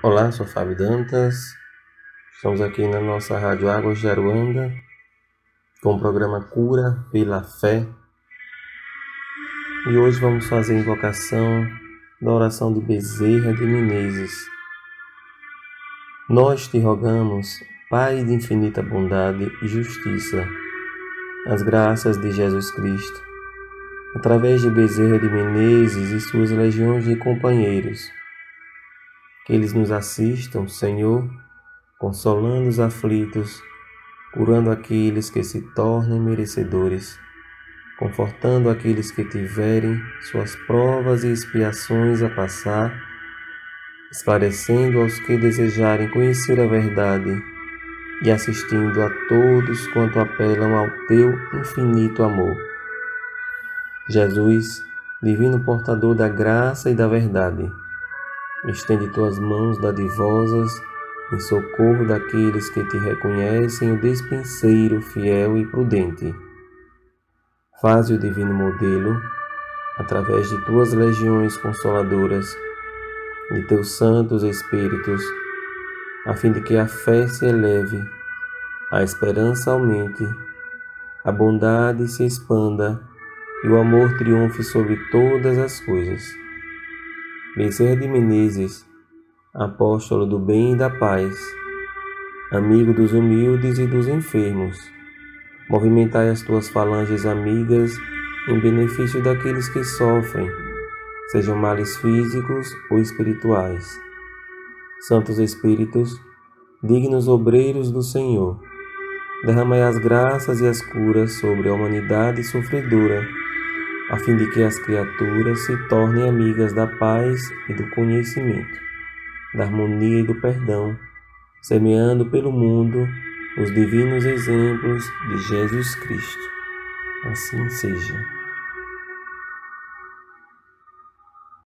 Olá, sou Fábio Dantas. Estamos aqui na nossa Rádio Águas de Aruanda com o programa Cura pela Fé. E hoje vamos fazer a invocação da oração de Bezerra de Menezes. Nós te rogamos, Pai de infinita bondade e justiça, as graças de Jesus Cristo, através de Bezerra de Menezes e suas legiões de companheiros. Que eles nos assistam, Senhor, consolando os aflitos, curando aqueles que se tornem merecedores, confortando aqueles que tiverem suas provas e expiações a passar, esclarecendo aos que desejarem conhecer a verdade e assistindo a todos quanto apelam ao Teu infinito amor. Jesus, divino portador da graça e da verdade, estende tuas mãos dadivosas em socorro daqueles que te reconhecem o despenseiro fiel e prudente. Faze o divino modelo, através de tuas legiões consoladoras, de teus santos espíritos, a fim de que a fé se eleve, a esperança aumente, a bondade se expanda e o amor triunfe sobre todas as coisas. Bezerra de Menezes, apóstolo do bem e da paz, amigo dos humildes e dos enfermos, movimentai as tuas falanges amigas em benefício daqueles que sofrem, sejam males físicos ou espirituais. Santos Espíritos, dignos obreiros do Senhor, derramai as graças e as curas sobre a humanidade sofredora, a fim de que as criaturas se tornem amigas da paz e do conhecimento, da harmonia e do perdão, semeando pelo mundo os divinos exemplos de Jesus Cristo. Assim seja.